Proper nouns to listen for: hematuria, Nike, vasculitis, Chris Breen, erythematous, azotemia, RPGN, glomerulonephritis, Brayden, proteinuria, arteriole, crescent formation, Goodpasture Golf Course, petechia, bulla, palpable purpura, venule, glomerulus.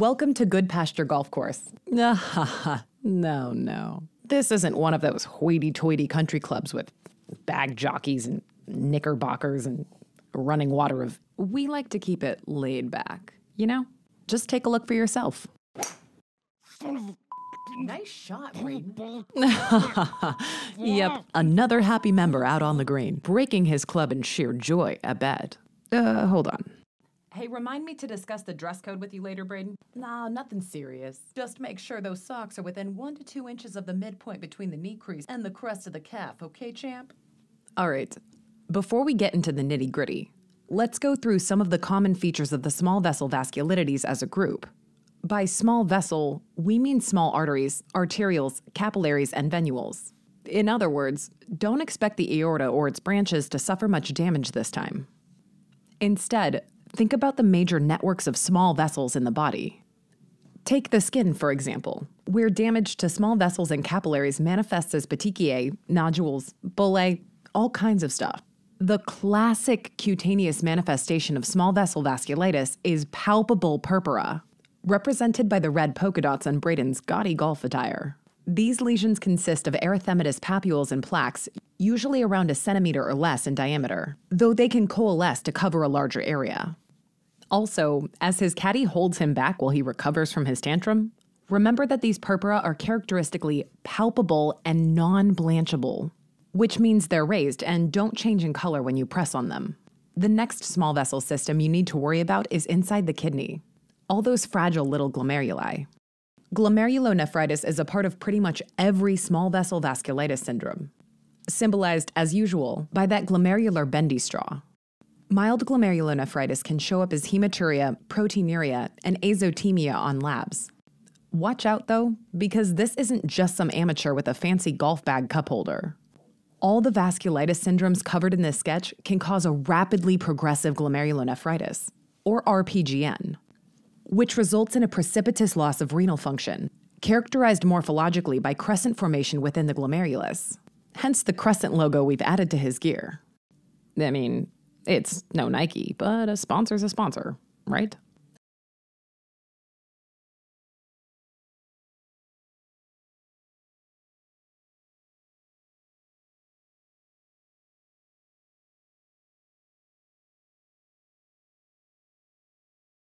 Welcome to Goodpasture Golf Course. No, no. This isn't one of those hoity-toity country clubs with bag jockeys and knickerbockers and running water of... We like to keep it laid back, you know? Just take a look for yourself. Nice shot, Brayden. Yep, another happy member out on the green, breaking his club in sheer joy, I bet. Hold on. Hey, remind me to discuss the dress code with you later, Brayden. Nah, nothing serious. Just make sure those socks are within 1 to 2 inches of the midpoint between the knee crease and the crest of the calf, okay, champ? All right, before we get into the nitty-gritty, let's go through some of the common features of the small vessel vasculitides as a group. By small vessel, we mean small arteries, arterioles, capillaries, and venules. In other words, don't expect the aorta or its branches to suffer much damage this time. Instead, think about the major networks of small vessels in the body. Take the skin, for example, where damage to small vessels and capillaries manifests as petechiae, nodules, bullae, all kinds of stuff. The classic cutaneous manifestation of small vessel vasculitis is palpable purpura, represented by the red polka dots on Brayden's gaudy golf attire. These lesions consist of erythematous papules and plaques, usually around 1 centimeter or less in diameter, though they can coalesce to cover a larger area. Also, as his caddy holds him back while he recovers from his tantrum, remember that these purpura are characteristically palpable and non-blanchable, which means they're raised and don't change in color when you press on them. The next small vessel system you need to worry about is inside the kidney, all those fragile little glomeruli. Glomerulonephritis is a part of pretty much every small vessel vasculitis syndrome, symbolized, as usual, by that glomerular bendy straw. Mild glomerulonephritis can show up as hematuria, proteinuria, and azotemia on labs. Watch out, though, because this isn't just some amateur with a fancy golf bag cup holder. All the vasculitis syndromes covered in this sketch can cause a rapidly progressive glomerulonephritis, or RPGN, which results in a precipitous loss of renal function, characterized morphologically by crescent formation within the glomerulus, hence the crescent logo we've added to his gear. I mean, it's no Nike, but a sponsor's a sponsor, right?